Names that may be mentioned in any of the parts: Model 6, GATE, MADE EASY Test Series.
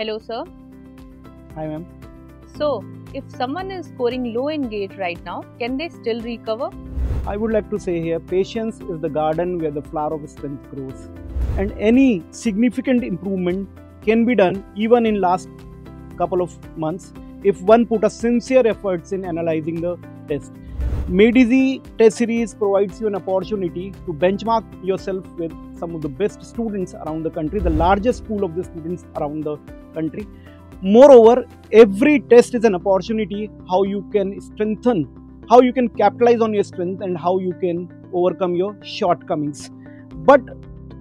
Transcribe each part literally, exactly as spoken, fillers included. Hello, sir. Hi, ma'am. So, if someone is scoring low in GATE right now, can they still recover? I would like to say here, patience is the garden where the flower of strength grows. And any significant improvement can be done even in last couple of months if one put a sincere efforts in analyzing the test. MADE EASY Test Series provides you an opportunity to benchmark yourself with some of the best students around the country, the largest pool of the students around the country. Moreover, every test is an opportunity how you can strengthen, how you can capitalize on your strength and how you can overcome your shortcomings. But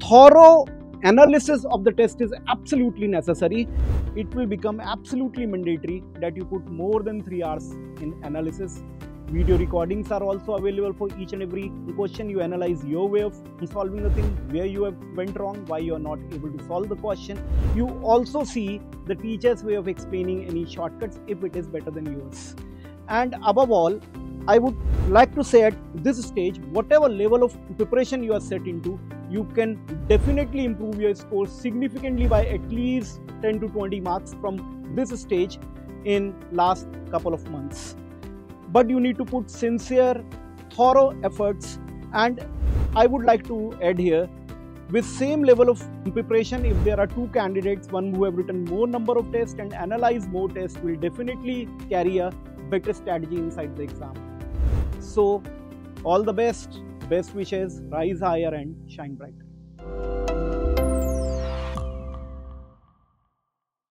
thorough analysis of the test is absolutely necessary. It will become absolutely mandatory that you put more than three hours in analysis. Video recordings are also available for each and every question. You analyze your way of solving the thing, where you have went wrong, why you are not able to solve the question. You also see the teacher's way of explaining any shortcuts if it is better than yours. And above all, I would like to say at this stage, whatever level of preparation you are set into, you can definitely improve your score significantly by at least ten to twenty marks from this stage in last couple of months. But you need to put sincere, thorough efforts, and I would like to add here, with same level of preparation, if there are two candidates, one who have written more number of tests and analyzed more tests will definitely carry a better strategy inside the exam. So all the best, best wishes, rise higher and shine brighter.